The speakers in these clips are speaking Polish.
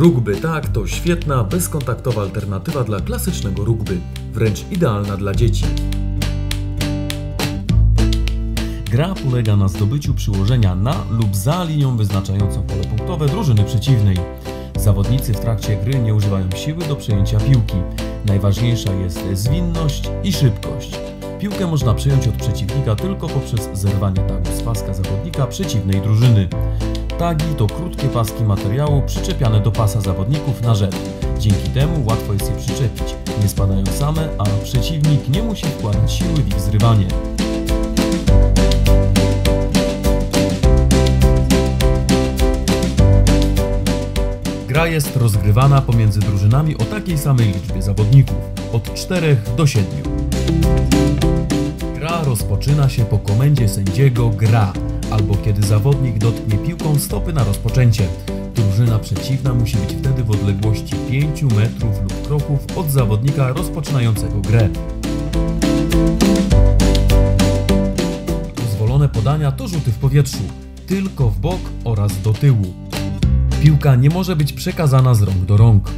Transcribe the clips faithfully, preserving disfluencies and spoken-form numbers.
Rugby, tak, to świetna, bezkontaktowa alternatywa dla klasycznego rugby, wręcz idealna dla dzieci. Gra polega na zdobyciu przyłożenia na lub za linią wyznaczającą pole punktowe drużyny przeciwnej. Zawodnicy w trakcie gry nie używają siły do przejęcia piłki. Najważniejsza jest zwinność i szybkość. Piłkę można przejąć od przeciwnika tylko poprzez zerwanie tagu z paska zawodnika przeciwnej drużyny. Tagi to krótkie paski materiału przyczepiane do pasa zawodników na rzep. Dzięki temu łatwo jest je przyczepić. Nie spadają same, a przeciwnik nie musi wkładać siły w ich zrywanie. Gra jest rozgrywana pomiędzy drużynami o takiej samej liczbie zawodników, od czterech do siedmiu. Gra rozpoczyna się po komendzie sędziego gra, albo kiedy zawodnik dotknie piłką stopy na rozpoczęcie. Drużyna przeciwna musi być wtedy w odległości pięciu metrów lub kroków od zawodnika rozpoczynającego grę. Dozwolone podania to rzuty w powietrzu, tylko w bok oraz do tyłu. Piłka nie może być przekazana z rąk do rąk.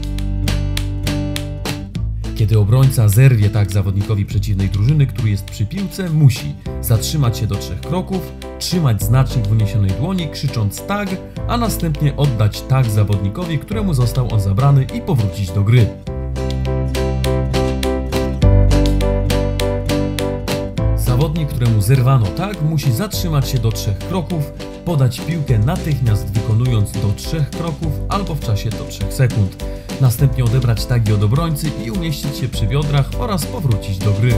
Kiedy obrońca zerwie tak zawodnikowi przeciwnej drużyny, który jest przy piłce, musi zatrzymać się do trzech kroków, trzymać znacznik w uniesionej dłoni, krzycząc tag, a następnie oddać tag zawodnikowi, któremu został on zabrany, i powrócić do gry. Zawodnik, któremu zerwano tag, musi zatrzymać się do trzech kroków, podać piłkę natychmiast wykonując do trzech kroków albo w czasie do trzech sekund. Następnie odebrać tagi od obrońcy i umieścić się przy biodrach oraz powrócić do gry.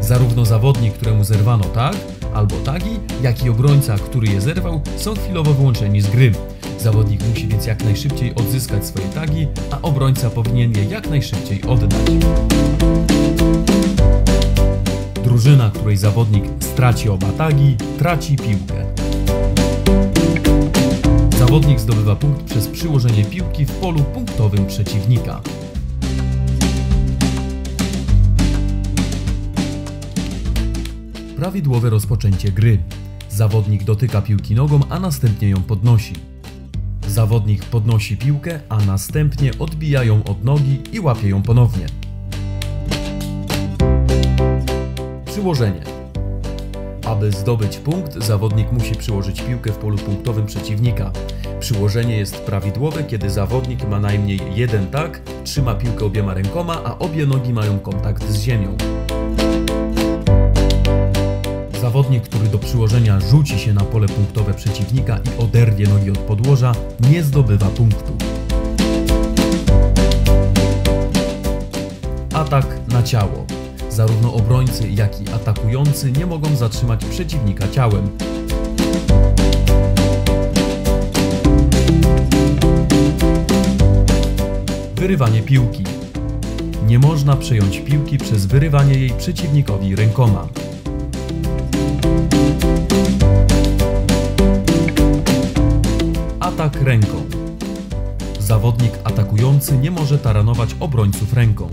Zarówno zawodnik, któremu zerwano tag albo tagi, jak i obrońca, który je zerwał, są chwilowo wyłączeni z gry. Zawodnik musi więc jak najszybciej odzyskać swoje tagi, a obrońca powinien je jak najszybciej oddać. Drużyna, której zawodnik straci oba tagi, traci piłkę. Zawodnik zdobywa punkt przez przyłożenie piłki w polu punktowym przeciwnika. Prawidłowe rozpoczęcie gry. Zawodnik dotyka piłki nogą, a następnie ją podnosi. Zawodnik podnosi piłkę, a następnie odbija ją od nogi i łapie ją ponownie. Przyłożenie. Aby zdobyć punkt, zawodnik musi przyłożyć piłkę w polu punktowym przeciwnika. Przyłożenie jest prawidłowe, kiedy zawodnik ma najmniej jeden tag, trzyma piłkę obiema rękoma, a obie nogi mają kontakt z ziemią. Zawodnik, który do przyłożenia rzuci się na pole punktowe przeciwnika i oderwie nogi od podłoża, nie zdobywa punktu. Atak na ciało. Zarówno obrońcy, jak i atakujący nie mogą zatrzymać przeciwnika ciałem. Wyrywanie piłki. Nie można przejąć piłki przez wyrywanie jej przeciwnikowi rękoma. Atak ręką. Zawodnik atakujący nie może taranować obrońców ręką.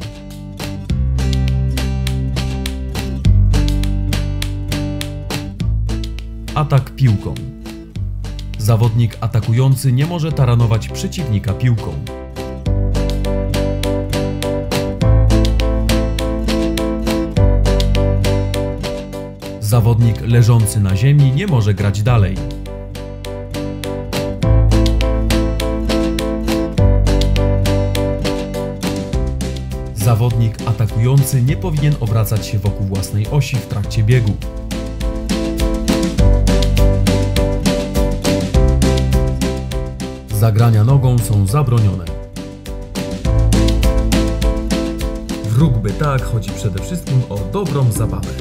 Atak piłką. Zawodnik atakujący nie może taranować przeciwnika piłką. Zawodnik leżący na ziemi nie może grać dalej. Zawodnik atakujący nie powinien obracać się wokół własnej osi w trakcie biegu. Zagrania nogą są zabronione. W rugby tak chodzi przede wszystkim o dobrą zabawę.